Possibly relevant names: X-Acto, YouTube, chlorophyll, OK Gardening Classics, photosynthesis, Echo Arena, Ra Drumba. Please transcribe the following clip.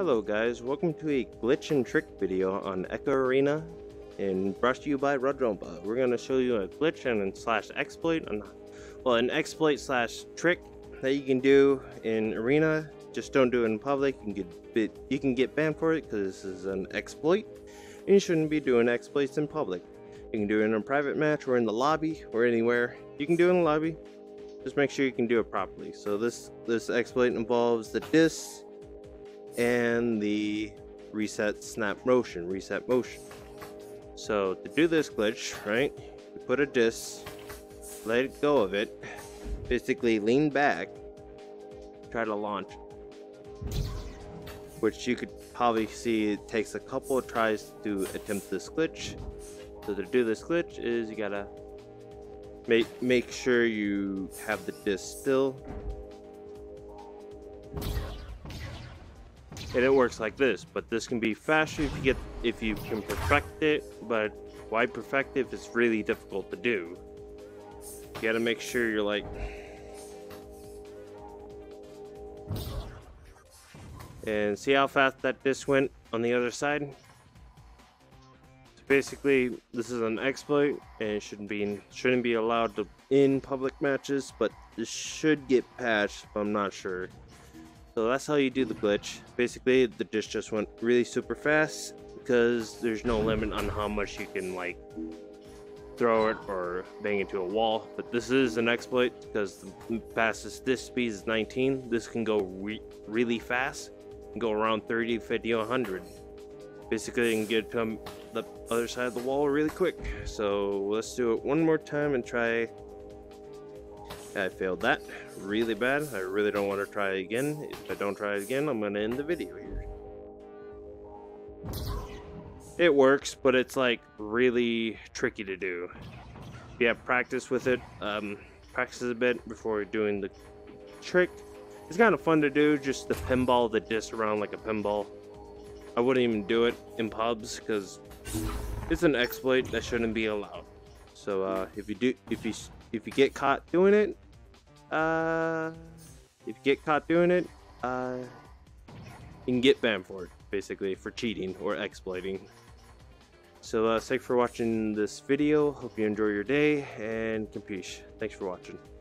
Hello guys, welcome to a glitch and trick video on Echo Arena and brought to you by Ra Drumba. We're going to show you a glitch and slash exploit, an exploit slash trick that you can do in Arena. Just don't do it in public. You can get banned for it because this is an exploit and you shouldn't be doing exploits in public. You can do it in a private match or in the lobby or anywhere. You can do it in the lobby. Just make sure you can do it properly. So this exploit involves the disc and the reset motion. So to do this glitch, right, you put a disc, let it go of it, basically lean back, try to launch, which you could probably see it takes a couple of tries to attempt this glitch. So to do this glitch is you gotta make sure you have the disc still. And it works like this, but this can be faster if you can perfect it. But why perfect it if it's really difficult to do? You gotta make sure you're like, and see how fast that disc went on the other side. So basically, this is an exploit and it shouldn't be allowed to in public matches, but this should get patched. But I'm not sure. So that's how you do the glitch. Basically, the disc just went really super fast because there's no limit on how much you can like throw it or bang into a wall. But this is an exploit because the fastest disc speed is 19. This can go really fast and go around 30, 50, 100. Basically, you can get to the other side of the wall really quick. So let's do it one more time and try. I failed that really bad. I really don't want to try again. If I don't try it again, I'm going to end the video here. It works, but it's like really tricky to do. Yeah, practice with it. Practice a bit before doing the trick. It's kind of fun to do, just the pinball, the disc around like a pinball. I wouldn't even do it in pubs because it's an exploit that shouldn't be allowed. So if you get caught doing it, you can get banned for it, basically, for cheating or exploiting. So thanks for watching this video. Hope you enjoy your day and compete. Thanks for watching.